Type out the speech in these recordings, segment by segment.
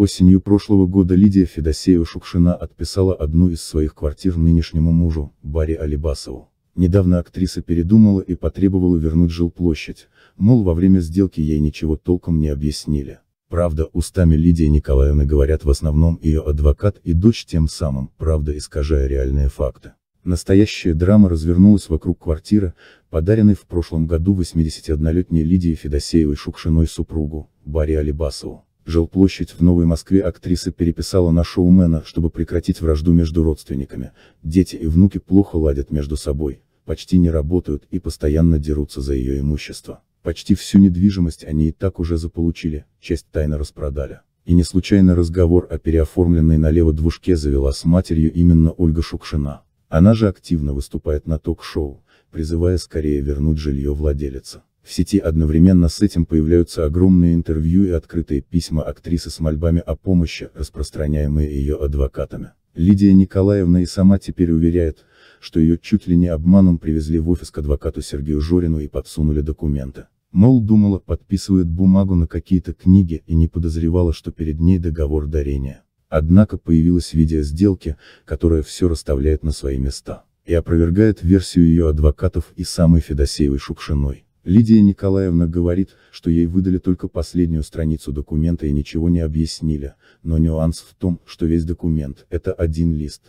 Осенью прошлого года Лидия Федосеева-Шукшина отписала одну из своих квартир нынешнему мужу, Бари Алибасову. Недавно актриса передумала и потребовала вернуть жилплощадь, мол, во время сделки ей ничего толком не объяснили. Правда, устами Лидии Николаевны говорят в основном ее адвокат и дочь, тем самым, правда, искажая реальные факты. Настоящая драма развернулась вокруг квартиры, подаренной в прошлом году 81-летней Лидии Федосеевой-Шукшиной супругу, Бари Алибасову. Жилплощадь в Новой Москве актриса переписала на шоумена, чтобы прекратить вражду между родственниками. Дети и внуки плохо ладят между собой, почти не работают и постоянно дерутся за ее имущество. Почти всю недвижимость они и так уже заполучили, часть тайно распродали. И не случайно разговор о переоформленной налево двушке завела с матерью именно Ольга Шукшина. Она же активно выступает на ток-шоу, призывая скорее вернуть жилье владелица. В сети одновременно с этим появляются огромные интервью и открытые письма актрисы с мольбами о помощи, распространяемые ее адвокатами. Лидия Николаевна и сама теперь уверяет, что ее чуть ли не обманом привезли в офис к адвокату Сергею Жорину и подсунули документы. Мол, думала, подписывает бумагу на какие-то книги и не подозревала, что перед ней договор дарения. Однако появилось видео сделки, которое все расставляет на свои места. И опровергает версию ее адвокатов и самой Федосеевой-Шукшиной. Лидия Николаевна говорит, что ей выдали только последнюю страницу документа и ничего не объяснили, но нюанс в том, что весь документ – это один лист,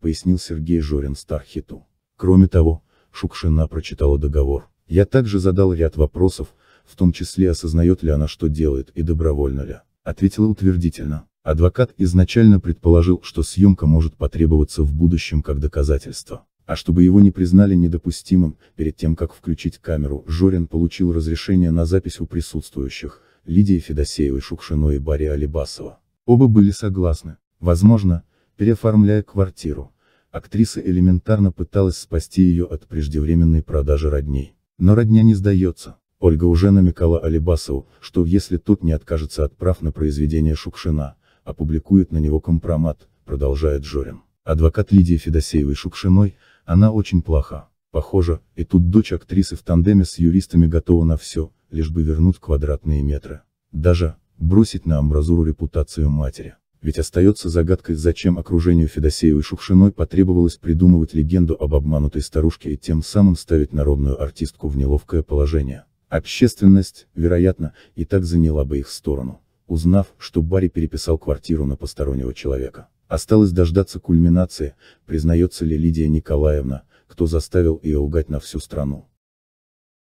пояснил Сергей Жорин Стархиту. Кроме того, Шукшина прочитала договор. Я также задал ряд вопросов, в том числе осознает ли она, что делает, и добровольно ли. Ответила утвердительно. Адвокат изначально предположил, что съемка может потребоваться в будущем как доказательство. А чтобы его не признали недопустимым, перед тем как включить камеру, Жорин получил разрешение на запись у присутствующих, Лидии Федосеевой-Шукшиной и Бари Алибасова. Оба были согласны. Возможно, переоформляя квартиру, актриса элементарно пыталась спасти ее от преждевременной продажи родней. Но родня не сдается. Ольга уже намекала Алибасову, что если тот не откажется от прав на произведение Шукшина, опубликует на него компромат, продолжает Жорин. Адвокат Лидии Федосеевой-Шукшиной, она очень плоха. Похоже, и тут дочь актрисы в тандеме с юристами готова на все, лишь бы вернуть квадратные метры. Даже бросить на амбразуру репутацию матери. Ведь остается загадкой, зачем окружению Федосеевой-Шукшиной потребовалось придумывать легенду об обманутой старушке и тем самым ставить народную артистку в неловкое положение. Общественность, вероятно, и так заняла бы их сторону, узнав, что Бари переписал квартиру на постороннего человека. Осталось дождаться кульминации, признается ли Лидия Николаевна, кто заставил ее лгать на всю страну.